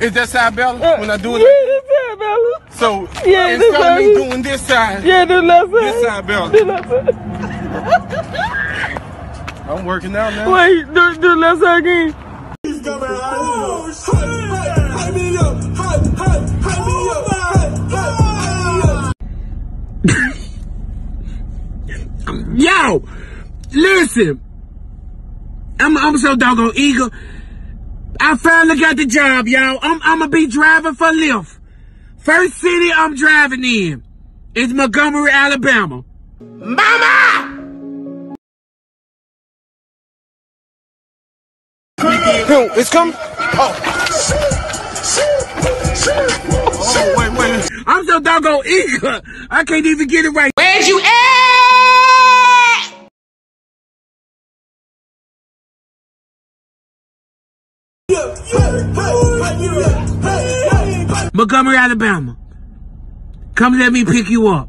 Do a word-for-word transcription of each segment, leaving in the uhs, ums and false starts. Is that side belly? Uh, when I do it? Yeah, like, that's side belly. So yeah, instead of me doing this side, yeah, do left side. This side belly. Do left side. I'm working out now. Wait, do do left side again. He's coming out. Oh, shit. Hype me up, hype, hype, hype me up, hype, hype me up. Yo, listen. I'm I'm so doggone eager. I finally got the job, y'all. I'm I'ma be driving for Lyft. First city I'm driving in is Montgomery, Alabama. Mama! Yo, it's coming. Oh. Oh, wait, wait. I'm so doggone eager. I can't even get it right. Where'd you at? Montgomery, Alabama. Come let me pick you up.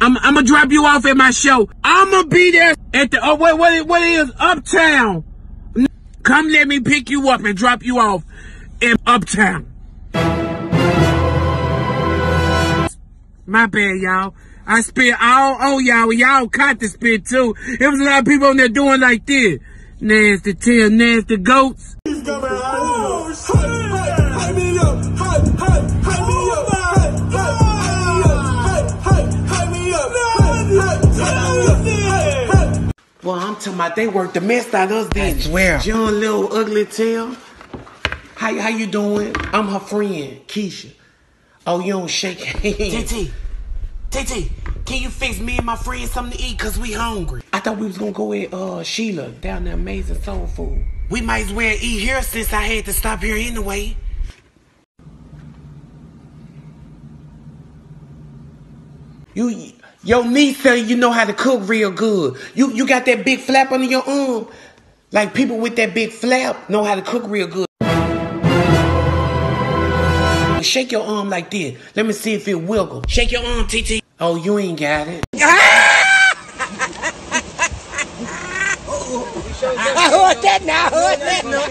I'm I'm gonna drop you off at my show. I'm gonna be there at the oh wait what is, what is Uptown? Come let me pick you up and drop you off in Uptown. My bad, y'all. I spit all on y'all. Y'all caught the spit too. There was a lot of people on there doing like this. Nasty tail, nasty goats. He's coming out. Oh, shit. Hype me up, hype, hype, hype me up, hype, hype, hype, hype me up, hype, hype, hype me up. Well, I'm talking about they worked the mess out of us then. I swear. John Little Ugly Tail. How, how you doing? I'm her friend, Keisha. Oh, you don't shake hands. T T. T T. Can you fix me and my friend something to eat? Cause we hungry. I thought we was gonna go at uh, Sheila down there Amazing Soul Food. We might as well eat here since I had to stop here anyway. You, your niece saying you know how to cook real good. You, you got that big flap under your arm. Like people with that big flap know how to cook real good. Shake your arm like this. Let me see if it wiggle. Shake your arm, T T. Oh, you ain't got it. I heard that now. I heard that now.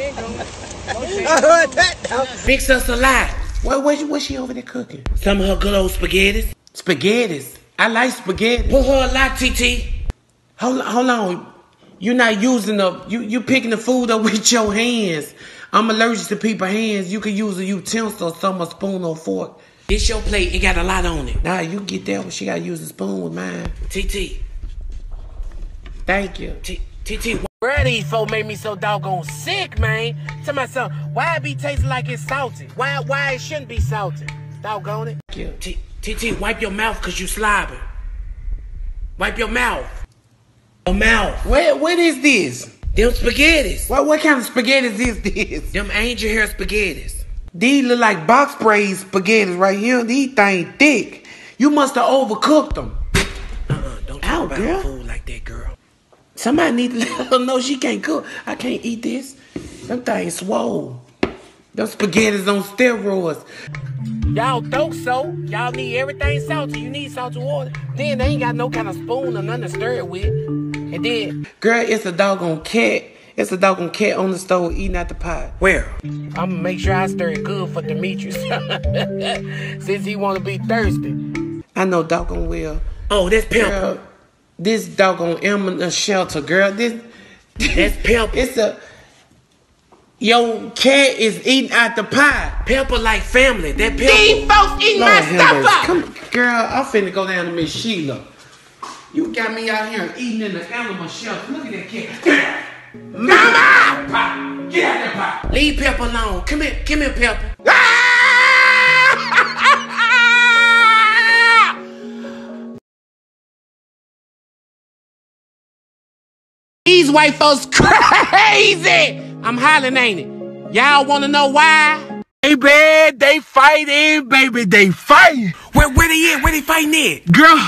I heard that now. Fix us a lot. What, what, what's she over there cooking? Some of her good old spaghettis. Spaghettis. I like spaghetti. Put her a lot, T T. Hold, hold on. You're not using the. You you picking the food up with your hands. I'm allergic to people's hands. You can use a utensil, some a spoon or fork. This your plate, it got a lot on it. Nah, you get that one. She gotta use a spoon with mine. T T. Thank you. T T. Bruh, these folk made me so doggone sick, man. Tell myself, why it be tasting like it's salty? Why why it shouldn't be salty? Doggone it. Thank you. T T, wipe your mouth cause you slobbing. Wipe your mouth. Your mouth. What, what is this? Them spaghettis. What, what kind of spaghettis is this? Them angel hair spaghettis. These look like box braid spaghetti right here. These things thick. You must have overcooked them. Uh-uh, don't talk Ow, about girl. Food like that, girl. Somebody need to let her know she can't cook. I can't eat this. Them things swole. Them spaghetti's on steroids. Y'all think so. Y'all need everything salty. You need salty water. Then they ain't got no kind of spoon or nothing to stir it with. And then... Girl, it's a doggone cat. It's a doggone cat on the stove eating out the pot. Where? I'm gonna make sure I stir it good for Demetrius. Since he wanna be thirsty. I know doggone well. Oh, that's pimp. This doggone Emma shelter, girl. This That's pimp. It's a Your cat is eating out the pie. Pepper like family. That pepper. These folks eating my stuff up. Come, girl, I'm finna go down to Miss Sheila. You got me out here eating in the animal shelter. Look at that cat. Mama! Get out of that pot! Leave Pepper alone. Come here, come here, Pepper. These white folks crazy! I'm hollering, ain't it? Y'all wanna know why? Hey, baby, they fighting, baby, they fighting. Where, where they at? Where they fighting at? Girl.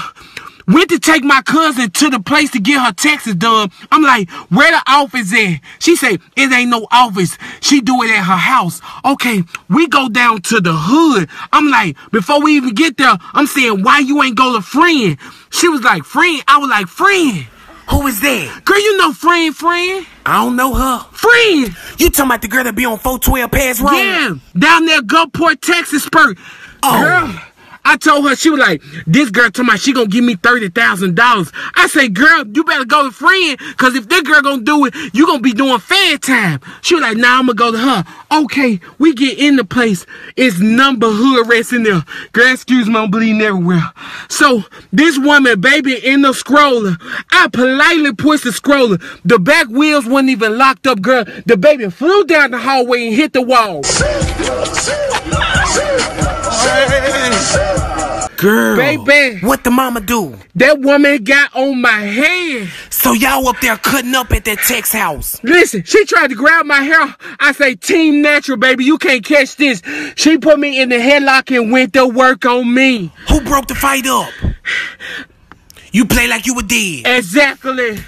Went to take my cousin to the place to get her taxes done. I'm like, where the office at? She said, it ain't no office. She do it at her house. Okay, we go down to the hood. I'm like, before we even get there, I'm saying, why you ain't go to friend? She was like, friend? I was like, friend. Who is that? Girl, you know Friend Friend. I don't know her. Friend? You talking about the girl that be on four twelve past Rome? Yeah, down there Gulfport, Texas, spurt. Oh. Girl, I told her, she was like, this girl talking about she gonna give me thirty thousand dollars. I say, girl, you better go to Friend, because if this girl gonna do it, you gonna be doing fan time. She was like, nah, I'm gonna go to her. Okay, we get in the place. It's number hood rats in there. Girl, excuse me, I'm bleeding everywhere. So, this woman, baby, in the scroller. I politely pushed the scroller. The back wheels wasn't even locked up, girl. The baby flew down the hallway and hit the wall. Girl, baby, what the mama do? That woman got on my head. So y'all up there cutting up at that Tex house. Listen, she tried to grab my hair. I say, team natural, baby, you can't catch this. She put me in the headlock and went to work on me. Who broke the fight up? You play like you were dead. Exactly.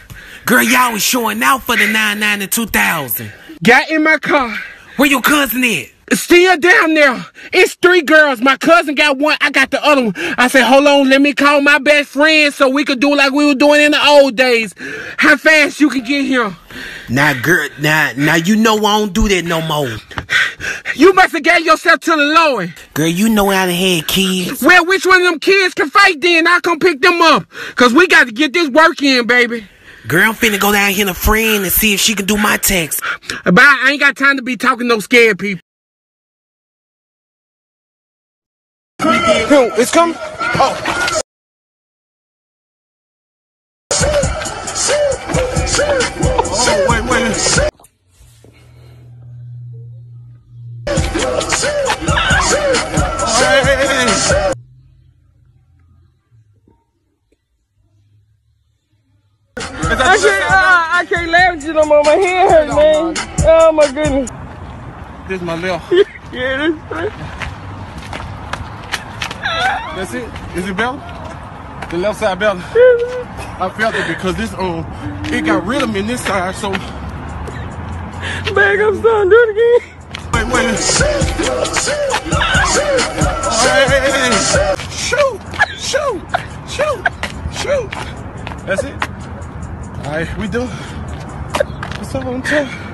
Girl, y'all was showing out for the nine nine and two thousand. Got in my car. Where your cousin at? Still down there. It's three girls. My cousin got one. I got the other one. I said, hold on. Let me call my best friend so we could do like we were doing in the old days. How fast you can get here. Now, girl, now, now you know I don't do that no more. You must have gave yourself to the Lord. Girl, you know I done had kids. Well, which one of them kids can fight then? I'll come pick them up. Because we got to get this work in, baby. Girl, I'm finna go down here to Friend and see if she can do my text. But I ain't got time to be talking no scared people. Who? It's coming? Oh. Oh, wait, wait. I can't, uh, I can't laugh at you no more. My head hurts, man. Oh, my goodness. This is my left. Yeah, this right. That's it. Is it belly? The left side belly. I felt it because this um, it got rid of me in this side. So back up, son. Do it again. Wait, wait. Shoot, shoot, shoot, shoot. That's it. All right, we do. What's up on top?